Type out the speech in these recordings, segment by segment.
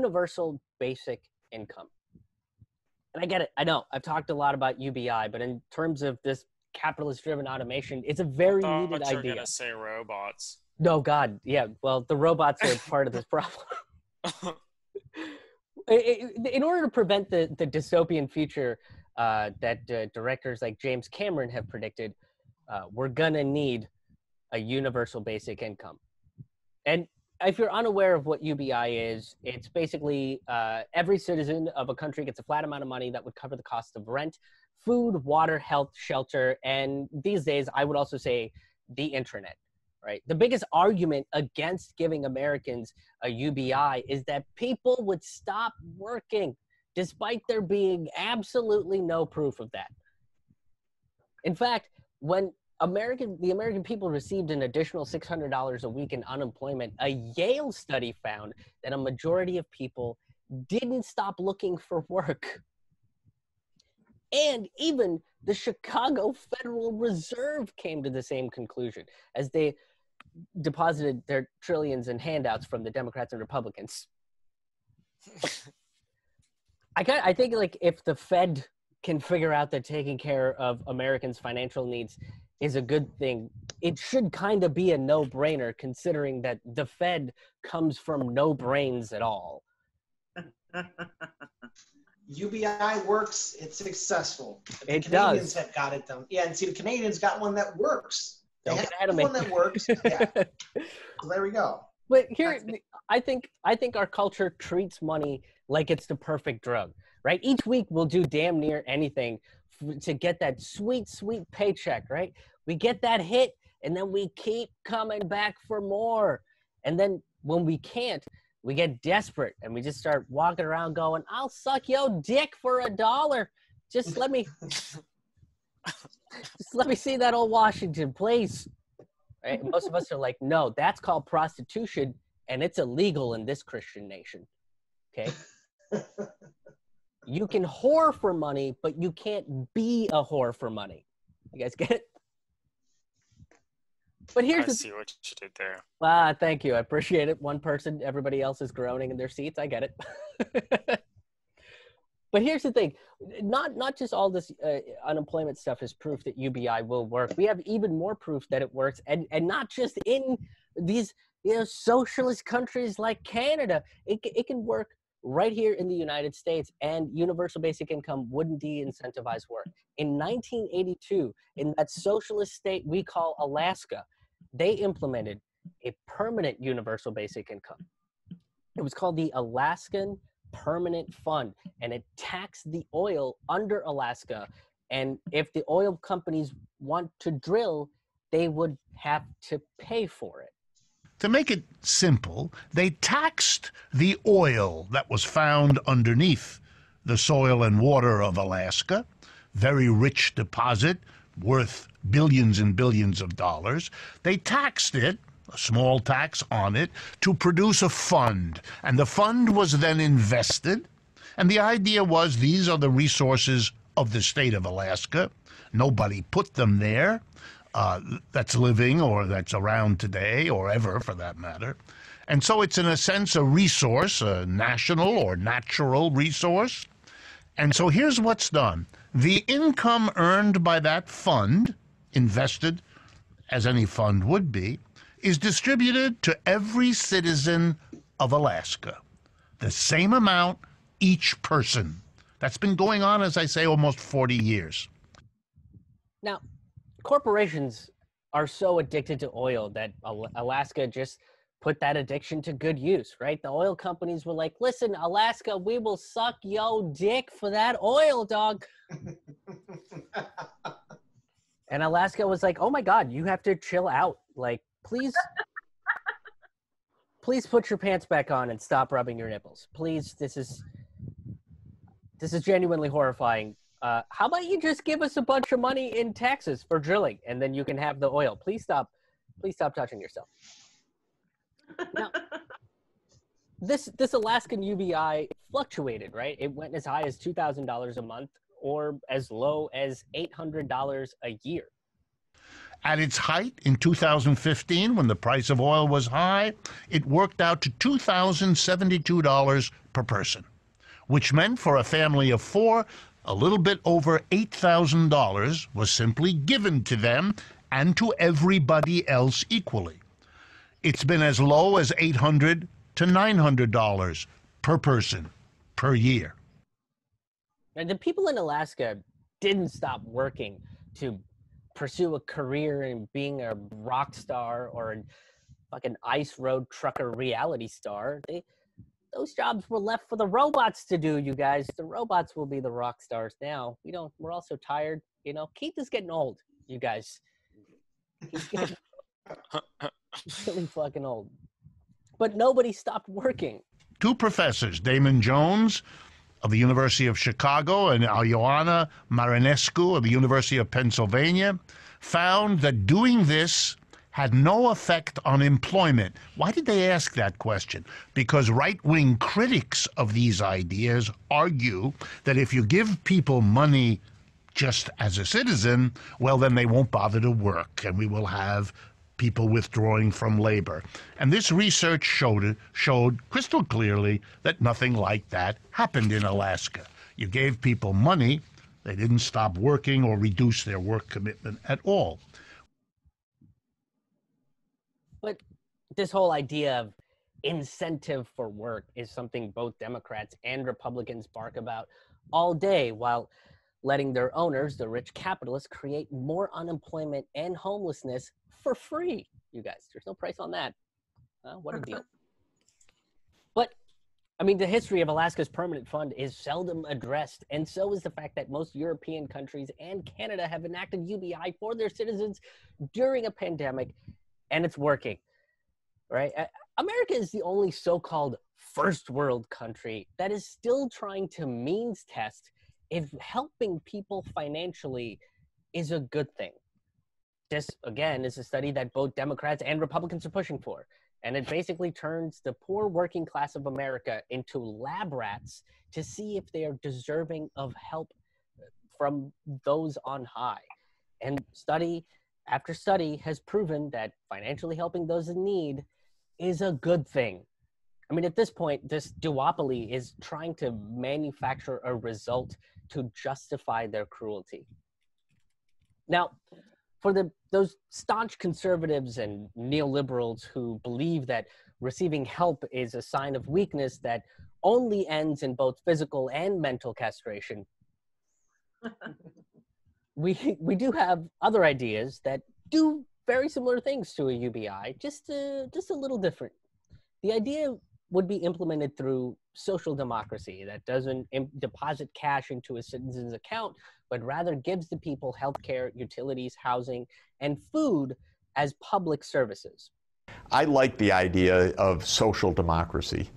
universal basic income. And I get it. I know I've talked a lot about UBI, but in terms of this capitalist-driven automation, it's a very needed idea. You're gonna say robots. No, God, yeah. Well, the robots are part of this problem. In order to prevent the dystopian future that directors like James Cameron have predicted, we're gonna need a universal basic income. And if you're unaware of what UBI is, it's basically every citizen of a country gets a flat amount of money that would cover the cost of rent, food, water, health, shelter, and these days, I would also say the internet, right? The biggest argument against giving Americans a UBI is that people would stop working despite there being absolutely no proof of that. In fact, when the American people received an additional $600 a week in unemployment, a Yale study found that a majority of people didn't stop looking for work. And even the Chicago Federal Reserve came to the same conclusion as they deposited their trillions in handouts from the Democrats and Republicans. I think, like, if the Fed can figure out that taking care of Americans' financial needs is a good thing, it should kind of be a no-brainer, considering that the Fed comes from no brains at all. UBI works. It's successful. Canadians have got it done. Yeah, and see, the Canadians got one that works. They have one that works. Yeah. So there we go. But here, I think our culture treats money like it's the perfect drug, right? Each week we'll do damn near anything to get that sweet, sweet paycheck, right? We get that hit, and then we keep coming back for more. And then when we can't, we get desperate, and we just start walking around going, I'll suck yo dick for $1. Just let me see that old Washington, please. Right? Most of us are like, no, that's called prostitution, and it's illegal in this Christian nation. Okay? You can whore for money, but you can't be a whore for money. You guys get it? But here's I see what you did there. Ah, thank you. I appreciate it. One person, everybody else is groaning in their seats. I get it. But here's the thing. Not just all this unemployment stuff is proof that UBI will work. We have even more proof that it works, and not just in these, you know, socialist countries like Canada. It can work right here in the United States, and universal basic income wouldn't de-incentivize work. In 1982, in that socialist state we call Alaska, they implemented a permanent universal basic income. It was called the Alaskan Permanent Fund, and it taxed the oil under Alaska, and if the oil companies want to drill, they would have to pay for it. To make it simple, they taxed the oil that was found underneath the soil and water of Alaska, very rich deposit worth billions and billions of dollars. They taxed it, a small tax on it, to produce a fund. And the fund was then invested. And the idea was, these are the resources of the state of Alaska. Nobody put them there. That's living or that's around today or ever, for that matter. And so it's, in a sense, a resource, a national or natural resource. And so here's what's done. The income earned by that fund, invested as any fund would be, is distributed to every citizen of Alaska. The same amount each person. That's been going on, as I say, almost 40 years. Now, corporations are so addicted to oil that Alaska just put that addiction to good use, right? The oil companies were like, listen, Alaska, we will suck yo dick for that oil, dog. And Alaska was like, oh my God, you have to chill out. Like, please, please put your pants back on and stop rubbing your nipples. Please, this is genuinely horrifying. How about you just give us a bunch of money in taxes for drilling, and then you can have the oil. Please stop touching yourself. Now, this Alaskan UBI fluctuated, right? It went as high as $2,000 a month or as low as $800 a year. At its height in 2015, when the price of oil was high, it worked out to $2,072 per person, which meant for a family of four, a little bit over $8,000 was simply given to them and to everybody else equally. It's been as low as $800 to $900 per person per year. And the people in Alaska didn't stop working to pursue a career in being a rock star or a fucking ice road trucker reality star. Those jobs were left for the robots to do, you guys. The robots will be the rock stars now. We're all so tired, you know. Keith is getting old, you guys. He's getting he's really fucking old. But nobody stopped working. Two professors, Damon Jones of the University of Chicago and Ioana Marinescu of the University of Pennsylvania, found that doing this had no effect on employment. Why did they ask that question? Because right-wing critics of these ideas argue that if you give people money just as a citizen, well, then they won't bother to work, and we will have people withdrawing from labor. And this research showed crystal clearly that nothing like that happened in Alaska. You gave people money, they didn't stop working or reduce their work commitment at all. But this whole idea of incentive for work is something both Democrats and Republicans bark about all day, while letting their owners, the rich capitalists, create more unemployment and homelessness for free. You guys, there's no price on that. What a deal. But, I mean, the history of Alaska's permanent fund is seldom addressed, and so is the fact that most European countries and Canada have enacted UBI for their citizens during a pandemic. And it's working, right? America is the only so-called first world country that is still trying to means test if helping people financially is a good thing. This, again, is a study that both Democrats and Republicans are pushing for. And it basically turns the poor working class of America into lab rats to see if they are deserving of help from those on high. And study after study has proven that financially helping those in need is a good thing. I mean, at this point, this duopoly is trying to manufacture a result to justify their cruelty. Now, for those staunch conservatives and neoliberals who believe that receiving help is a sign of weakness that only ends in both physical and mental castration, We do have other ideas that do very similar things to a UBI, just a little different. The idea would be implemented through social democracy that doesn't deposit cash into a citizen's account, but rather gives the people healthcare, utilities, housing, and food as public services. I like the idea of social democracy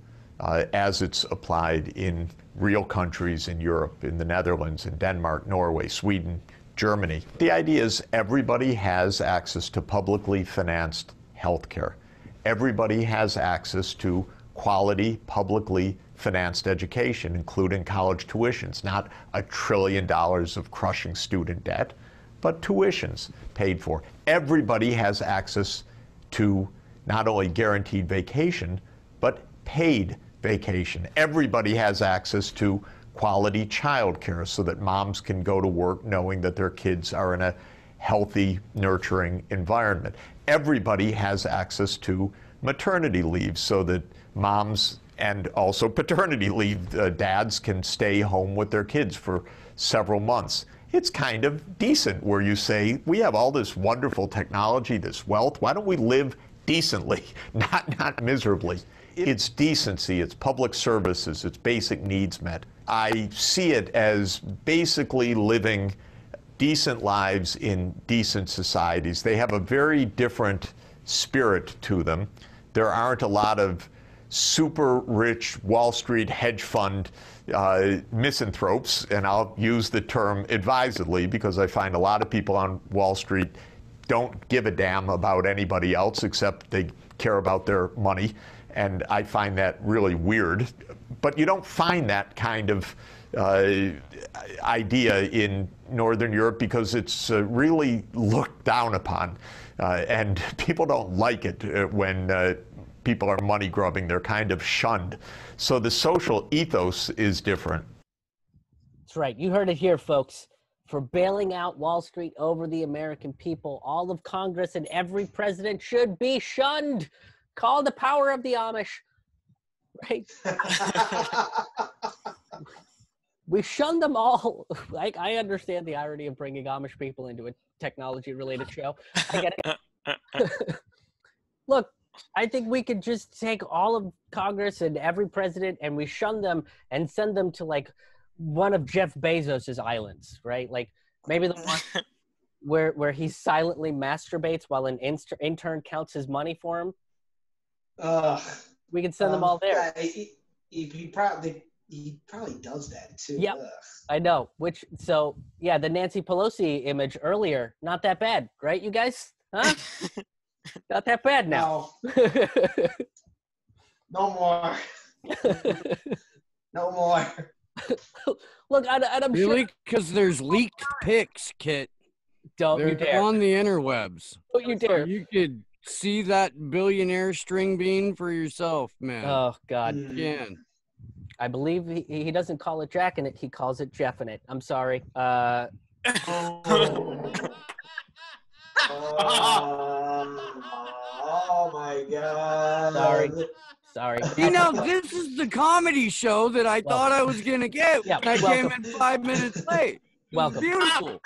as it's applied in real countries in Europe, in the Netherlands, in Denmark, Norway, Sweden, Germany. The idea is everybody has access to publicly financed health care. Everybody has access to quality, publicly financed education, including college tuitions, not $1 trillion of crushing student debt, but tuitions paid for. Everybody has access to not only guaranteed vacation, but paid vacation. Everybody has access to quality child care so that moms can go to work knowing that their kids are in a healthy, nurturing environment. Everybody has access to maternity leave so that moms and also paternity leave dads can stay home with their kids for several months. It's kind of decent where you say, we have all this wonderful technology, this wealth, why don't we live decently, not miserably? It's decency, it's public services, it's basic needs met. I see it as basically living decent lives in decent societies. They have a very different spirit to them. There aren't a lot of super rich Wall Street hedge fund misanthropes, and I'll use the term advisedly because I find a lot of people on Wall Street don't give a damn about anybody else except they care about their money. And I find that really weird. But you don't find that kind of idea in Northern Europe because it's really looked down upon. And people don't like it when people are money grubbing, they're kind of shunned. So the social ethos is different. That's right. You heard it here, folks. For bailing out Wall Street over the American people, all of Congress and every president should be shunned. Call the power of the Amish, right? We shun them all. Like, I understand the irony of bringing Amish people into a technology-related show. I get it. Look, I think we could just take all of Congress and every president, and we shun them and send them to, like, one of Jeff Bezos's islands, right? Like, maybe the one where he silently masturbates while an intern counts his money for him. We can send them all there. He probably does that too. Yeah, I know. Which, so yeah, the Nancy Pelosi image earlier, not that bad, right, you guys? Huh? Not that bad now. No, no more. No more. Look, I'm really, sure, because there's leaked pics, Kit. Don't you dare. They're on the interwebs. Don't you dare. You could see that billionaire string bean for yourself, man. Oh God. Yeah. I believe he doesn't call it jacking it; he calls it jeffing it. I'm sorry. Oh my God! Sorry. You know, this is the comedy show that I thought I was gonna get. Yeah, I came in 5 minutes late. Welcome. Beautiful.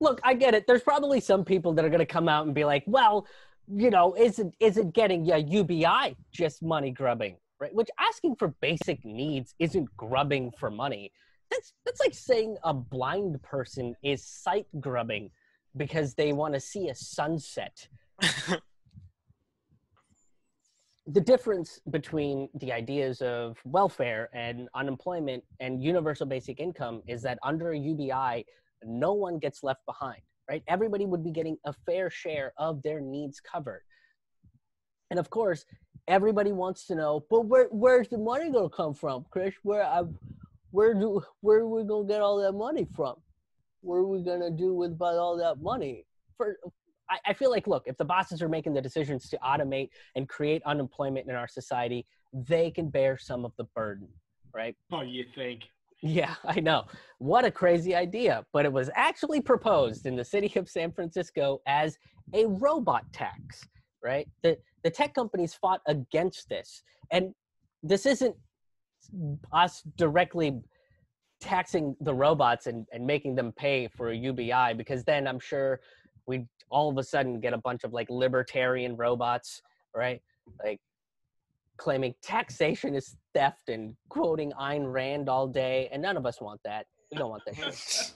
Look, I get it. There's probably some people that are gonna come out and be like, "Well, you know, isn't getting a UBI just money grubbing?" Right, which asking for basic needs isn't grubbing for money. That's like saying a blind person is sight grubbing because they want to see a sunset. The difference between the ideas of welfare and unemployment and universal basic income is that under a UBI, no one gets left behind, right? Everybody would be getting a fair share of their needs covered. And of course, everybody wants to know, but where's the money gonna come from, Krish? Where are we gonna get all that money from? What are we gonna do with all that money? I feel like, look, if the bosses are making the decisions to automate and create unemployment in our society, they can bear some of the burden, right? Oh, you think? Yeah, I know. What a crazy idea. But it was actually proposed in the city of San Francisco as a robot tax, right? The tech companies fought against this. And this isn't us directly taxing the robots and making them pay for a UBI, because then I'm sure we'd all of a sudden get a bunch of like libertarian robots, right? Like claiming taxation is theft and quoting Ayn Rand all day. And none of us want that. We don't want that.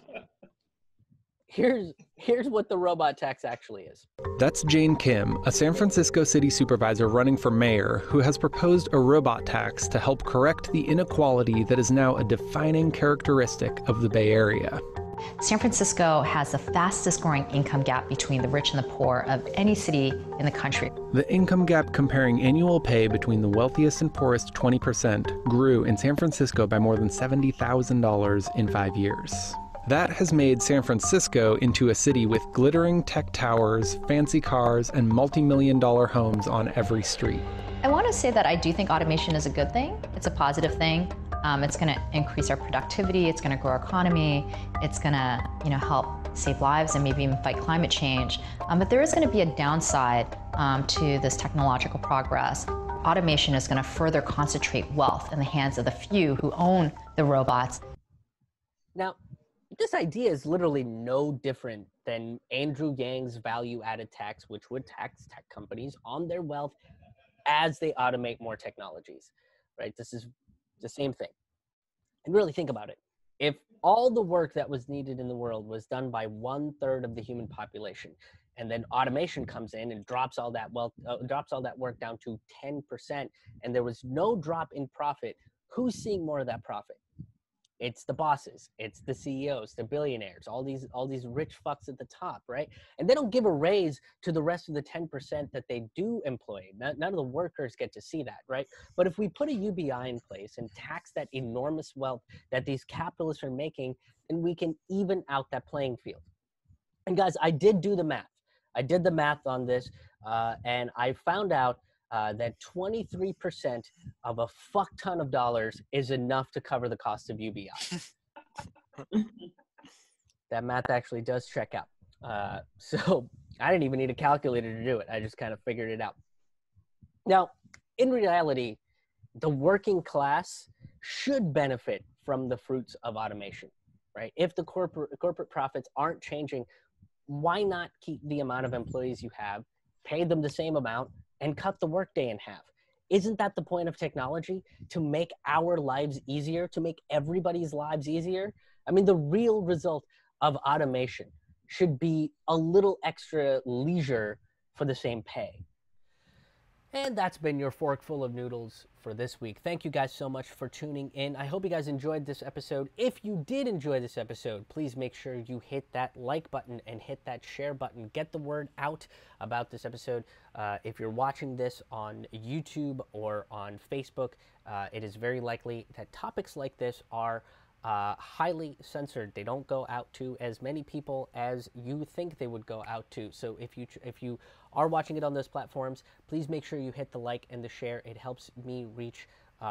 Here's what the robot tax actually is. That's Jane Kim, a San Francisco city supervisor running for mayor, who has proposed a robot tax to help correct the inequality that is now a defining characteristic of the Bay Area. San Francisco has the fastest growing income gap between the rich and the poor of any city in the country. The income gap comparing annual pay between the wealthiest and poorest 20% grew in San Francisco by more than $70,000 in 5 years. That has made San Francisco into a city with glittering tech towers, fancy cars, and multi-million-dollar homes on every street. I want to say that I do think automation is a good thing. It's a positive thing. It's going to increase our productivity. It's going to grow our economy. It's going to, you know, help save lives and maybe even fight climate change. But there is going to be a downside to this technological progress. Automation is going to further concentrate wealth in the hands of the few who own the robots. Now, this idea is literally no different than Andrew Yang's value-added tax, which would tax tech companies on their wealth as they automate more technologies, right? This is the same thing. And really think about it. If all the work that was needed in the world was done by 1/3 of the human population, and then automation comes in and drops all that wealth, drops all that work down to 10%, and there was no drop in profit, who's seeing more of that profit? It's the bosses, it's the CEOs, the billionaires, all these rich fucks at the top, right? And they don't give a raise to the rest of the 10% that they do employ. None of the workers get to see that, right? But if we put a UBI in place and tax that enormous wealth that these capitalists are making, then we can even out that playing field. And guys, I did the math on this. And I found out that 23% of a fuck ton of dollars is enough to cover the cost of UBI. That math actually does check out. So I didn't even need a calculator to do it. I just kind of figured it out. Now, in reality, the working class should benefit from the fruits of automation, right? If the corporate profits aren't changing, why not keep the amount of employees you have, pay them the same amount, and cut the workday in half? Isn't that the point of technology? To make our lives easier, to make everybody's lives easier? I mean, the real result of automation should be a little extra leisure for the same pay. And that's been your Fork Full of Noodles for this week. Thank you guys so much for tuning in. I hope you guys enjoyed this episode. If you did enjoy this episode, please make sure you hit that like button and hit that share button. Get the word out about this episode. If you're watching this on YouTube or on Facebook, it is very likely that topics like this are highly censored. They don't go out to as many people as you think they would go out to. So if you are watching it on those platforms, please make sure you hit the like and the share. It helps me reach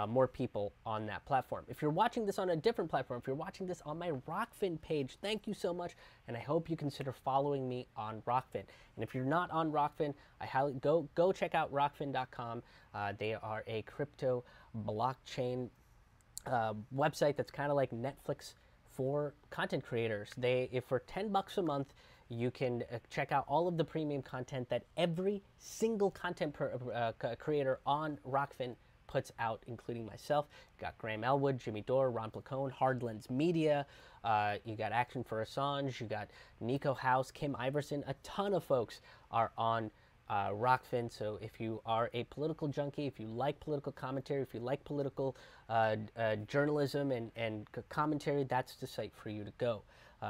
more people on that platform. If you're watching this on a different platform, if you're watching this on my Rockfin page, thank you so much, and I hope you consider following me on Rockfin. And if you're not on Rockfin, I highly go check out rockfin.com. They are a crypto blockchain website that's kind of like Netflix for content creators. If for $10 a month, you can check out all of the premium content that every single content creator on Rockfin puts out, including myself. You got Graham Elwood, Jimmy Dore, Ron Placone, Hardlands Media. You got Action for Assange. You got Nico House, Kim Iverson. A ton of folks are on Rockfin. So if you are a political junkie, if you like political commentary, if you like political journalism and commentary, that's the site for you to go.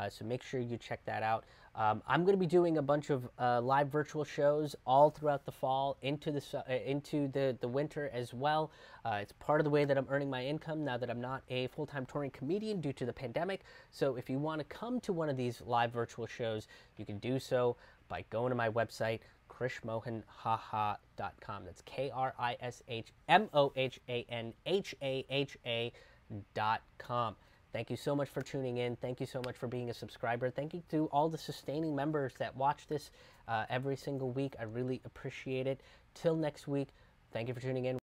So make sure you check that out. I'm going to be doing a bunch of live virtual shows all throughout the fall into the winter as well. It's part of the way that I'm earning my income now that I'm not a full-time touring comedian due to the pandemic. So if you want to come to one of these live virtual shows, you can do so by going to my website, krishmohanhaha.com. That's krishmohanhaha.com. Thank you so much for tuning in. Thank you so much for being a subscriber. Thank you to all the sustaining members that watch this every single week. I really appreciate it. Till next week, thank you for tuning in.